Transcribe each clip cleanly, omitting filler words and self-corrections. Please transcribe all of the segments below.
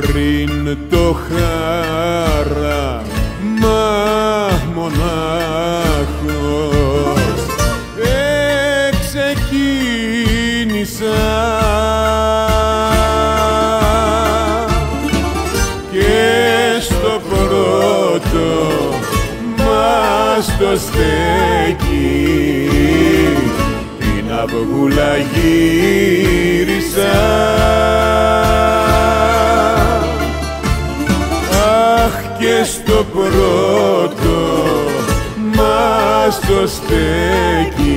πριν το χάραμα μονάχος εξεκίνησα και στο πρώτο μας το στέκι την αυγούλα γύρισα. Και στο πρώτο μας το στέκι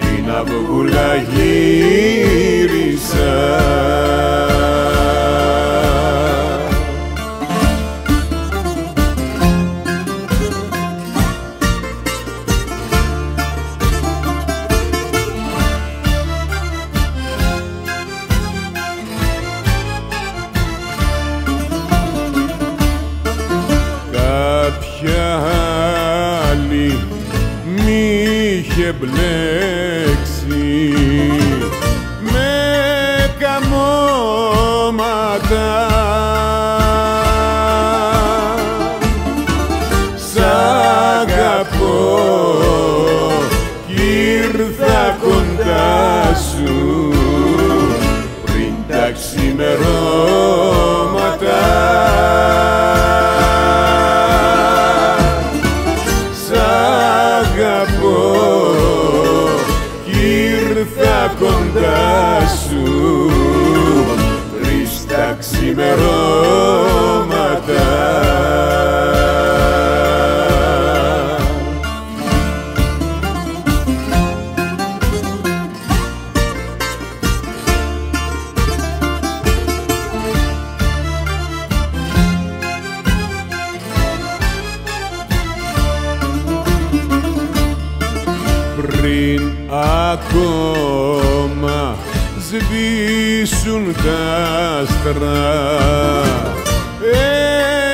την αυγούλα γύρισα. Κάποια άλλη μη είχε μπλέξει με καμώματα σ' αγαπώ κι ήρθα κοντά σου πριν τα ξημερώματα. Κοντά σου πριν τα ξημερώματα. Πριν ακόμα σβήσουν τα άστρα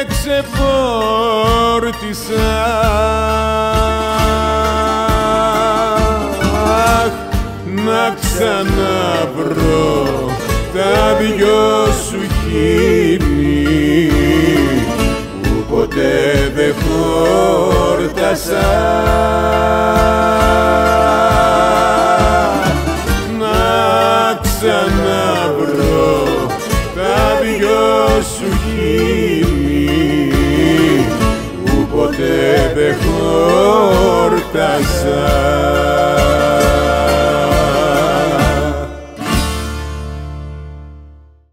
εξεπόρτισα, αχ, να ξαναβρω τα δυο σου χείλη που ποτέ δεν χόρτασα. Σου χείλη που ποτέ δεν χόρτασα.